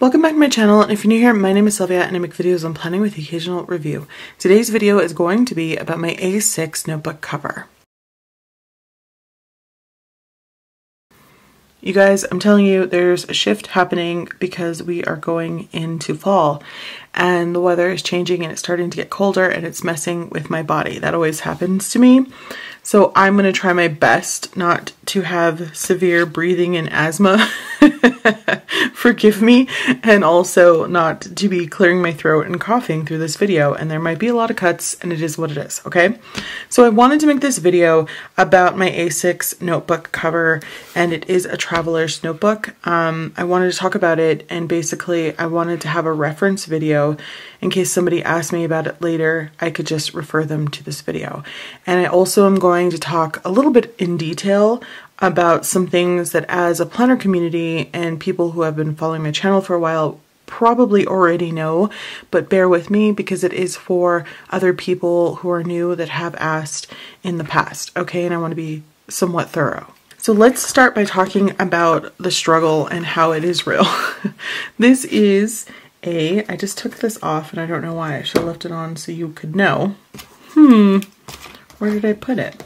Welcome back to my channel, and if you're new here, my name is Sylvia and I make videos on planning with occasional review. Today's video is going to be about my A6 notebook cover. You guys, I'm telling you, there's a shift happening because we are going into fall and the weather is changing and it's starting to get colder and it's messing with my body. That always happens to me. So I'm going to try my best not to have severe breathing and asthma, forgive me, and also not to be clearing my throat and coughing through this video, and there might be a lot of cuts, and it is what it is, okay? So I wanted to make this video about my A6 notebook cover, and it is a traveler's notebook. I wanted to talk about it, and basically I wanted to have a reference video in case somebody asked me about it later. I could just refer them to this video. And I also am going to talk a little bit in detail about some things that, as a planner community and people who have been following my channel for a while, probably already know, but bear with me because it is for other people who are new that have asked in the past, okay? And I want to be somewhat thorough. So let's start by talking about the struggle and how it is real. This is a, I just took this off and I don't know why. I should have left it on so you could know. Where did I put it?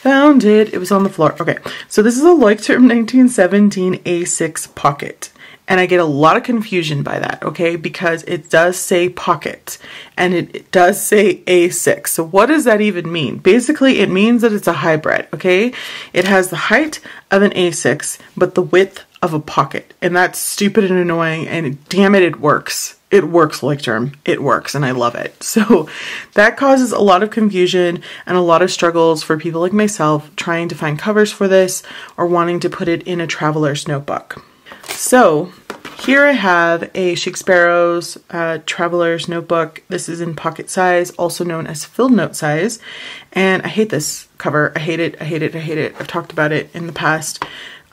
Found it. It was on the floor. Okay, so this is a Leuchtturm 1917 A6 pocket. And I get a lot of confusion by that, okay? Because it does say pocket and it does say A6. So what does that even mean? Basically, it means that it's a hybrid, okay? It has the height of an A6, but the width of a pocket. And that's stupid and annoying, and damn it works. It works, Leuchtturm. It works, and I love it. So that causes a lot of confusion and a lot of struggles for people like myself trying to find covers for this or wanting to put it in a traveler's notebook. So here I have a Chic Sparrow's traveler's notebook. This is in pocket size, also known as filled note size. And I hate this cover. I hate it, I hate it, I hate it. I've talked about it in the past.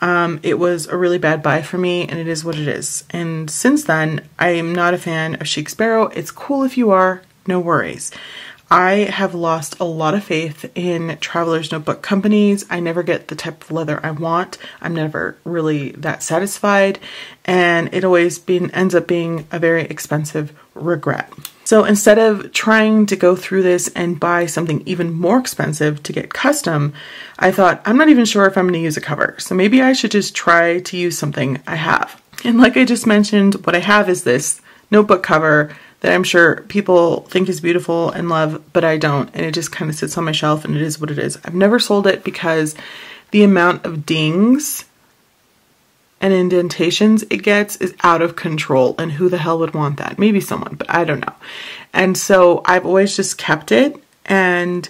It was a really bad buy for me, and it is what it is. And since then, I am not a fan of Chic Sparrow. It's cool if you are, no worries. I have lost a lot of faith in Traveler's Notebook companies. I never get the type of leather I want. I'm never really that satisfied, and it always ends up being a very expensive regret. So instead of trying to go through this and buy something even more expensive to get custom, I thought, I'm not even sure if I'm going to use a cover. So maybe I should just try to use something I have. And like I just mentioned, what I have is this notebook cover that I'm sure people think is beautiful and love, but I don't. And it just kind of sits on my shelf, and it is what it is. I've never sold it because the amount of dings and indentations it gets is out of control, and who the hell would want that? Maybe someone, but I don't know. And so I've always just kept it, and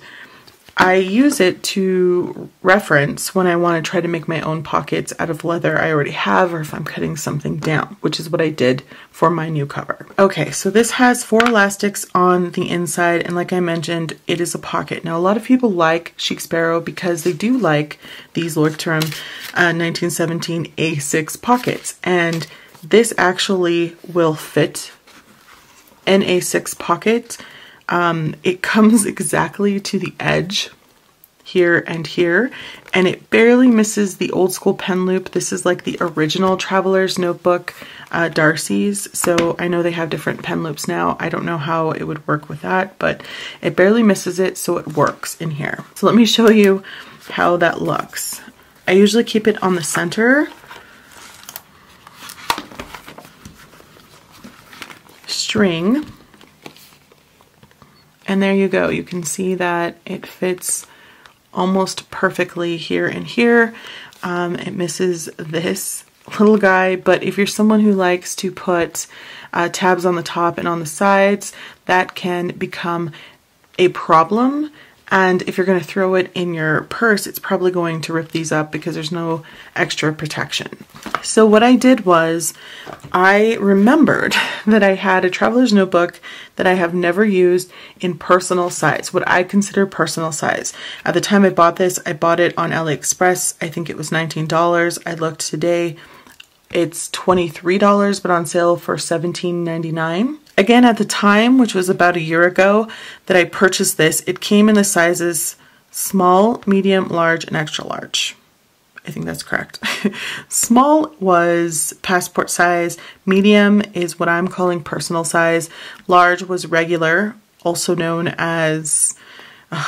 I use it to reference when I want to try to make my own pockets out of leather I already have, or if I'm cutting something down, which is what I did for my new cover. Okay, so this has four elastics on the inside, and like I mentioned, it is a pocket. Now, a lot of people like Chic Sparrow because they do like these Leuchtturm 1917 A6 pockets, and this actually will fit an A6 pocket. It comes exactly to the edge here, and it barely misses the old school pen loop. This is like the original Traveler's Notebook Darcy's, so I know they have different pen loops now. I don't know how it would work with that, but it barely misses it, so it works in here. So let me show you how that looks. I usually keep it on the center, string, and there you go. You can see that it fits almost perfectly here and here. It misses this little guy, but if you're someone who likes to put tabs on the top and on the sides, that can become a problem. And if you're going to throw it in your purse, it's probably going to rip these up because there's no extra protection. So what I did was I remembered that I had a traveler's notebook that I have never used in personal size, what I consider personal size. At the time I bought this, I bought it on AliExpress. I think it was $19. I looked today. It's $23, but on sale for $17.99. Again, at the time, which was about a year ago that I purchased this, it came in the sizes small, medium, large, and extra large. I think that's correct. Small was passport size, medium is what I'm calling personal size, large was regular, also known as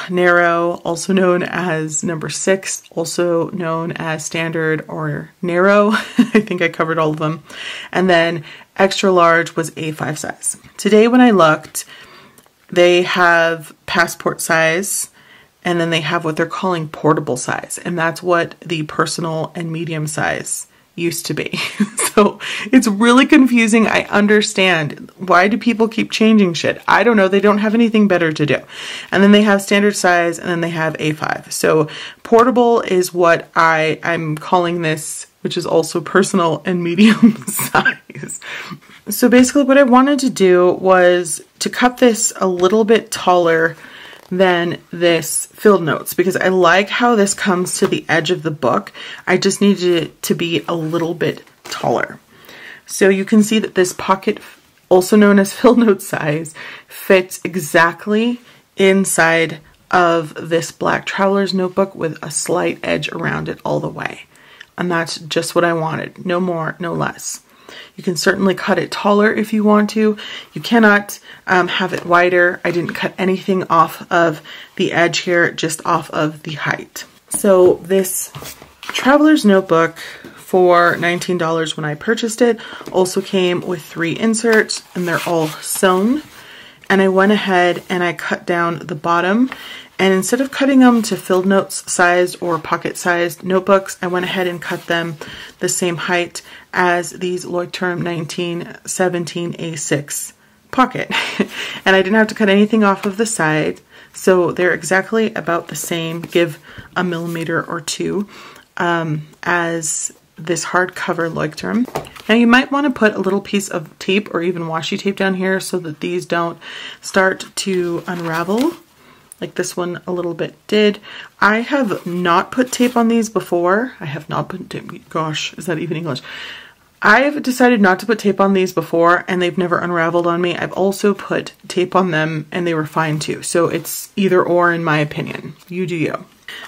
narrow, also known as number 6, also known as standard or narrow. I think I covered all of them. And then extra large was A5 size. Today when I looked, they have passport size, and then they have what they're calling portable size, and that's what the personal and medium size used to be. So it's really confusing. I understand. Why do people keep changing shit? I don't know. They don't have anything better to do. And then they have standard size, and then they have A5. So portable is what I'm calling this, which is also personal and medium size. So basically what I wanted to do was to cut this a little bit taller than this field notes, because I like how this comes to the edge of the book. I just needed it to be a little bit taller. So you can see that this pocket, also known as field note size, fits exactly inside of this black traveler's notebook with a slight edge around it all the way. And that's just what I wanted. No more, no less. You can certainly cut it taller if you want to. You cannot have it wider. I didn't cut anything off of the edge here, just off of the height. So this Traveler's Notebook for $19 when I purchased it also came with 3 inserts, and they're all sewn. And I went ahead and I cut down the bottom. And instead of cutting them to field notes sized or pocket sized notebooks, I went ahead and cut them the same height as these Leuchtturm 1917 A6 pocket. And I didn't have to cut anything off of the side, so they're exactly about the same, give a millimeter or two, as this hardcover Leuchtturm. Now you might want to put a little piece of tape or even washi tape down here so that these don't start to unravel, like this one a little bit did. I have not put tape on these before. I have not put tape, gosh, is that even English? I've decided not to put tape on these before, and they've never unraveled on me. I've also put tape on them and they were fine too. So it's either or in my opinion, you do you.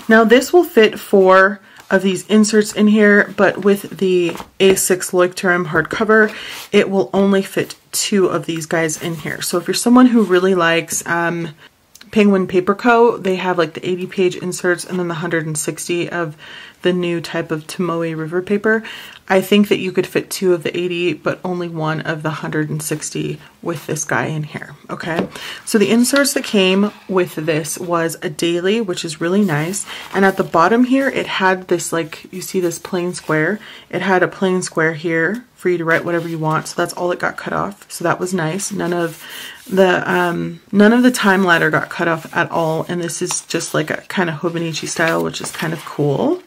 Now this will fit 4 of these inserts in here, but with the A6 Leuchtturm hardcover, it will only fit 2 of these guys in here. So if you're someone who really likes Penguin Paper Co, they have like the 80-page inserts and then the 160 of the new type of Tomoe River paper. I think that you could fit 2 of the 80, but only 1 of the 160 with this guy in here, okay? So the inserts that came with this was a daily, which is really nice. And at the bottom here, it had this, like, you see this plain square? It had a plain square here for you to write whatever you want. So that's all that got cut off. So that was nice. None of the time ladder got cut off at all. And this is just like a kind of Hobonichi style, which is kind of cool.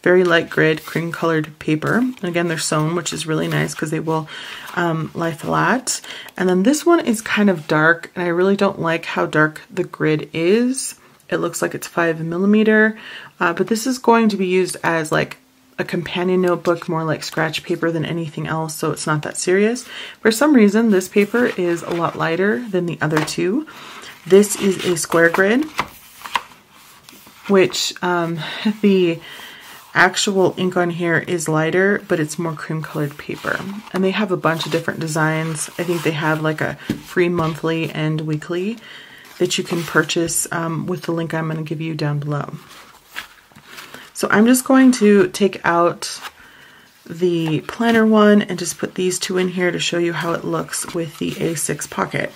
Very light grid, cream colored paper. And again, they're sewn, which is really nice because they will lie flat. And then this one is kind of dark, and I really don't like how dark the grid is. It looks like it's 5mm, but this is going to be used as like a companion notebook, more like scratch paper than anything else, so it's not that serious. For some reason, this paper is a lot lighter than the other two. This is a square grid, which the actual ink on here is lighter, but it's more cream colored paper. And they have a bunch of different designs. I think they have like a free monthly and weekly that you can purchase with the link I'm going to give you down below. So I'm just going to take out the planner one and just put these 2 in here to show you how it looks with the A6 pocket.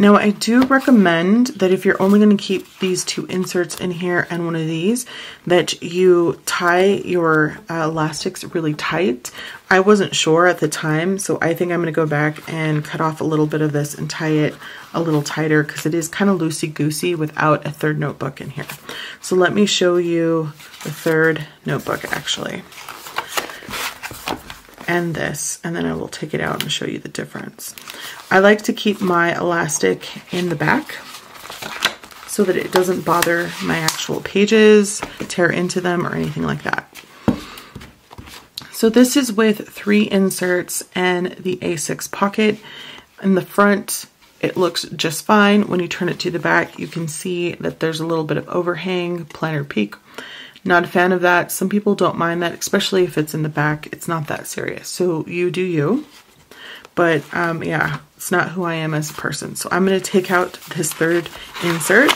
Now I do recommend that if you're only going to keep these 2 inserts in here and one of these, that you tie your elastics really tight. I wasn't sure at the time, so I think I'm going to go back and cut off a little bit of this and tie it a little tighter because it is kind of loosey-goosey without a third notebook in here. So let me show you the third notebook actually, and this, and then I will take it out and show you the difference. I like to keep my elastic in the back so that it doesn't bother my actual pages, tear into them or anything like that. So this is with 3 inserts and the A6 pocket. In the front, It looks just fine. When you turn it to the back, you can see that there's a little bit of overhang, plantar peak. Not a fan of that. Some people don't mind that, especially if it's in the back. It's not that serious. So you do you. But yeah, it's not who I am as a person. So I'm going to take out this third insert.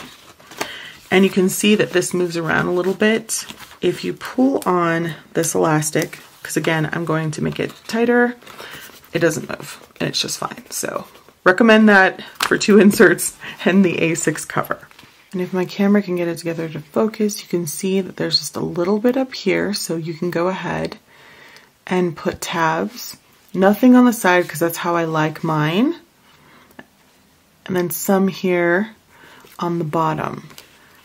And you can see that this moves around a little bit. If you pull on this elastic, because again, I'm going to make it tighter, it doesn't move and it's just fine. So recommend that for two inserts and the A6 cover. And if my camera can get it together to focus, you can see that there's just a little bit up here, so you can go ahead and put tabs. Nothing on the side because that's how I like mine. And then some here on the bottom.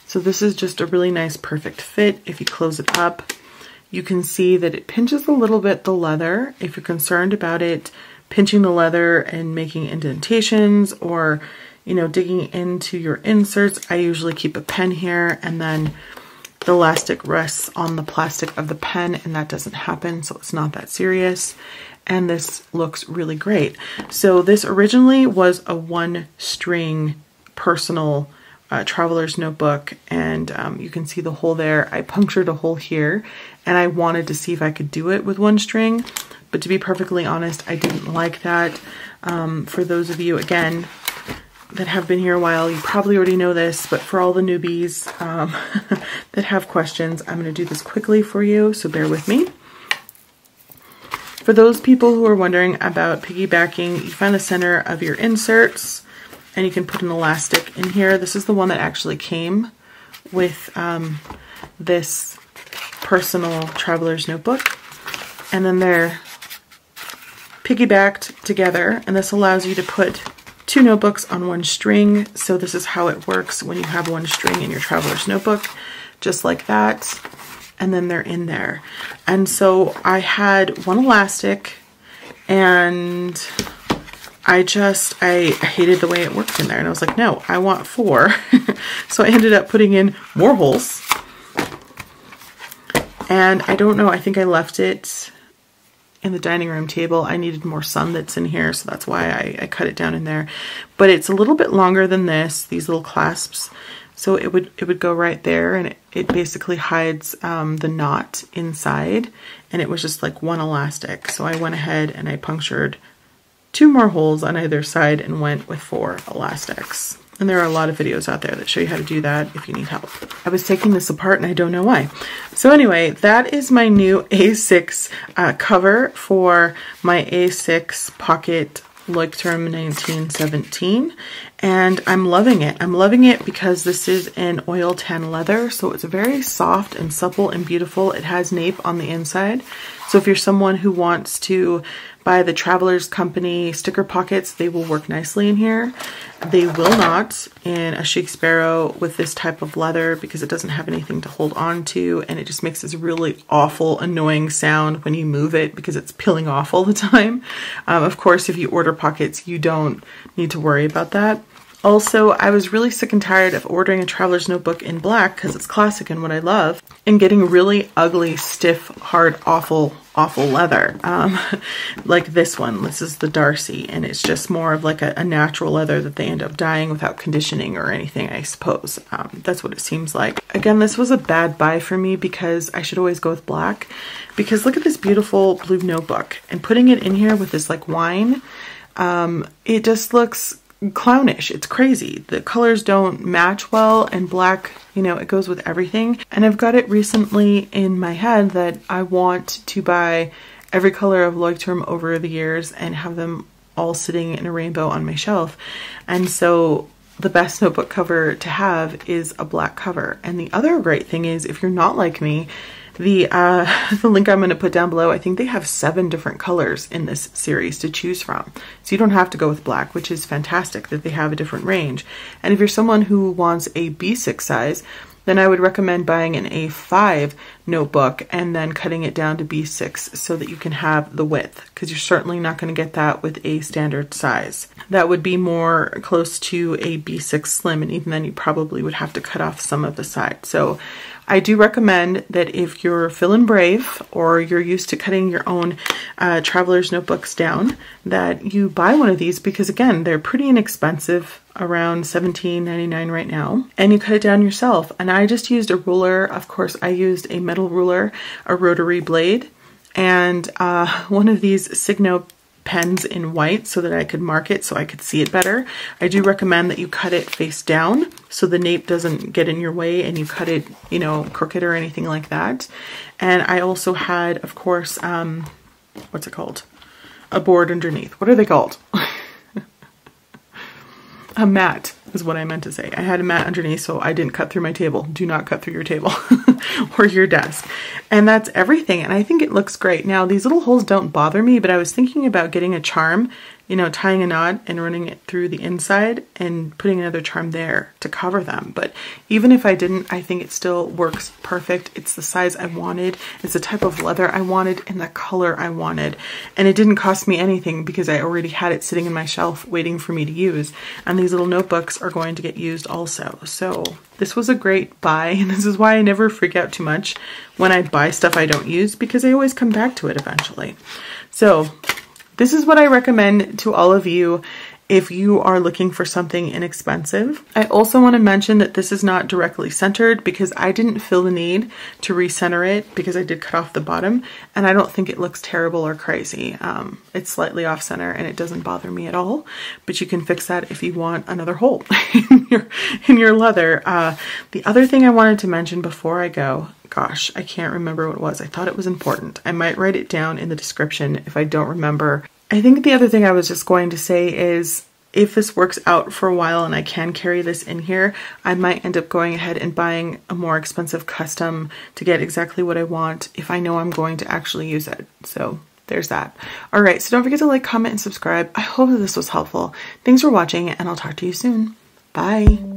So this is just a really nice perfect fit. If you close it up, you can see that it pinches a little bit the leather. If you're concerned about it pinching the leather and making indentations or, you know, digging into your inserts, I usually keep a pen here and then the elastic rests on the plastic of the pen, and that doesn't happen, so it's not that serious. And this looks really great. So this originally was a one string personal traveler's notebook, and you can see the hole there. I punctured a hole here and I wanted to see if I could do it with one string. But to be perfectly honest, I didn't like that. For those of you, again, that have been here a while, you probably already know this, but for all the newbies that have questions, I'm going to do this quickly for you, so bear with me. For those people who are wondering about piggybacking, you find the center of your inserts, and you can put an elastic in here. This is the one that actually came with this personal traveler's notebook. And then they're piggybacked together, and this allows you to put two notebooks on one string. So this is how it works when you have one string in your traveler's notebook, just like that, and then they're in there. And so I had one elastic, and I hated the way it worked in there, and I was like, no, I want four. So I ended up putting in more holes, and I don't know, I think I left it in the dining room table. I needed more sun that's in here, so that's why I cut it down in there. But it's a little bit longer than this, these little clasps, so it would go right there, and it basically hides the knot inside, and it was just like one elastic. So I went ahead and I punctured two more holes on either side and went with four elastics. And there are a lot of videos out there that show you how to do that if you need help. I was taking this apart and I don't know why. So anyway, that is my new A6 cover for my A6 pocket Leuchtturm 1917, and I'm loving it. I'm loving it because this is an oil tan leather, so it's very soft and supple and beautiful. It has nape on the inside, so if you're someone who wants to buy the Travelers Company sticker pockets, they will work nicely in here. They will not in a Chic Sparrow with this type of leather, because it doesn't have anything to hold on to, and it just makes this really awful, annoying sound when you move it because it's peeling off all the time. Of course, if you order pockets, you don't need to worry about that. Also, I was really sick and tired of ordering a traveler's notebook in black, because it's classic and what I love, and getting really ugly, stiff, hard, awful leather, like this one. This is the Darcy, and it's just more of like a natural leather that they end up dyeing without conditioning or anything, I suppose. That's what it seems like. Again, this was a bad buy for me because I should always go with black, because look at this beautiful blue notebook, and putting it in here with this like wine, it just looks clownish. It's crazy. The colors don't match well, and black, you know, it goes with everything. And I've got it recently in my head that I want to buy every color of Leuchtturm over the years and have them all sitting in a rainbow on my shelf. And so the best notebook cover to have is a black cover. And the other great thing is, if you're not like me, the link I'm going to put down below, I think they have 7 different colors in this series to choose from. So you don't have to go with black, which is fantastic that they have a different range. And if you're someone who wants a B6 size, then I would recommend buying an A5 notebook and then cutting it down to B6 so that you can have the width, because you're certainly not going to get that with a standard size. That would be more close to a B6 slim, and even then you probably would have to cut off some of the side. So I do recommend that if you're feeling brave or you're used to cutting your own traveler's notebooks down, that you buy one of these, because again, they're pretty inexpensive, around $17.99 right now, and you cut it down yourself. And I just used a ruler. Of course, I used a metal ruler, a rotary blade, and one of these Signo pens in white so that I could mark it so I could see it better. I do recommend that you cut it face down so the nape doesn't get in your way and you cut it, you know, crooked or anything like that. And I also had, of course, what's it called? A board underneath. What are they called? A mat is what I meant to say. I had a mat underneath so I didn't cut through my table. Do not cut through your table or your desk. And that's everything. And I think it looks great. Now, these little holes don't bother me, but I was thinking about getting a charm, you know, tying a knot and running it through the inside and putting another charm there to cover them. But even if I didn't, I think it still works perfect. It's the size I wanted. It's the type of leather I wanted and the color I wanted. And it didn't cost me anything because I already had it sitting in my shelf waiting for me to use. And these little notebooks are going to get used also. So this was a great buy, and this is why I never freak out too much when I buy stuff I don't use, because I always come back to it eventually. So this is what I recommend to all of you if you are looking for something inexpensive. I also want to mention that this is not directly centered because I didn't feel the need to recenter it because I did cut off the bottom, and I don't think it looks terrible or crazy. It's slightly off center and it doesn't bother me at all, but you can fix that if you want another hole in your leather. The other thing I wanted to mention before I go, gosh, I can't remember what it was. I thought it was important. I might write it down in the description if I don't remember. I think the other thing I was just going to say is if this works out for a while and I can carry this in here, I might end up going ahead and buying a more expensive custom to get exactly what I want if I know I'm going to actually use it. So there's that. All right, so don't forget to like, comment, and subscribe. I hope that this was helpful. Thanks for watching, and I'll talk to you soon. Bye.